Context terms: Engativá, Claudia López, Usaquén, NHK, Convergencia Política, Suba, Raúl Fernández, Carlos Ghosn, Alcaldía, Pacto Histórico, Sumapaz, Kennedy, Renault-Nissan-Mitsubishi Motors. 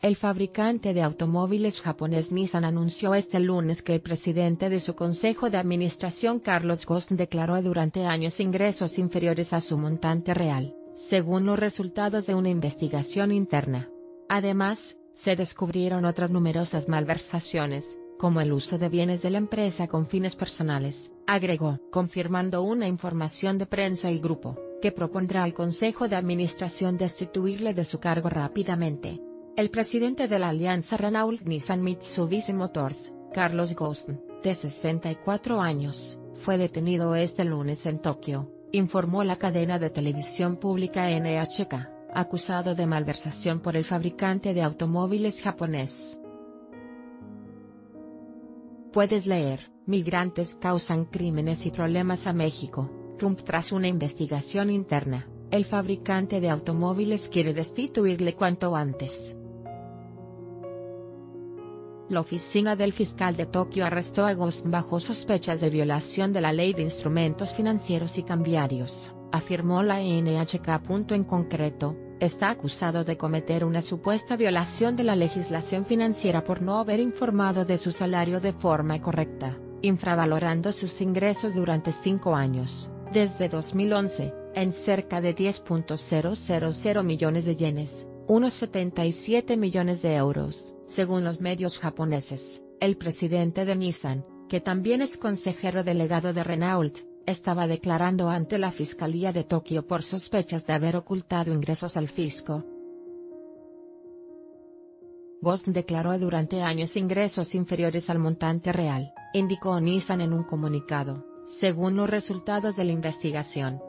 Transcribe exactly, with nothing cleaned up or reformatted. El fabricante de automóviles japonés Nissan anunció este lunes que el presidente de su consejo de administración Carlos Ghosn declaró durante años ingresos inferiores a su montante real, según los resultados de una investigación interna. Además, se descubrieron otras numerosas malversaciones, como el uso de bienes de la empresa con fines personales, agregó, confirmando una información de prensa el grupo, que propondrá al consejo de administración destituirle de su cargo rápidamente. El presidente de la alianza Renault-Nissan-Mitsubishi Motors, Carlos Ghosn, de sesenta y cuatro años, fue detenido este lunes en Tokio, informó la cadena de televisión pública N H K, acusado de malversación por el fabricante de automóviles japonés. Puedes leer, migrantes causan crímenes y problemas a México, Trump tras una investigación interna, el fabricante de automóviles quiere destituirle cuanto antes. La oficina del fiscal de Tokio arrestó a Ghosn bajo sospechas de violación de la ley de instrumentos financieros y cambiarios, afirmó la N H K. En concreto, está acusado de cometer una supuesta violación de la legislación financiera por no haber informado de su salario de forma correcta, infravalorando sus ingresos durante cinco años, desde dos mil once, en cerca de diez mil millones de yenes. Unos setenta y siete millones de euros, según los medios japoneses. El presidente de Nissan, que también es consejero delegado de Renault, estaba declarando ante la Fiscalía de Tokio por sospechas de haber ocultado ingresos al fisco. Ghosn declaró durante años ingresos inferiores al montante real, indicó Nissan en un comunicado, según los resultados de la investigación.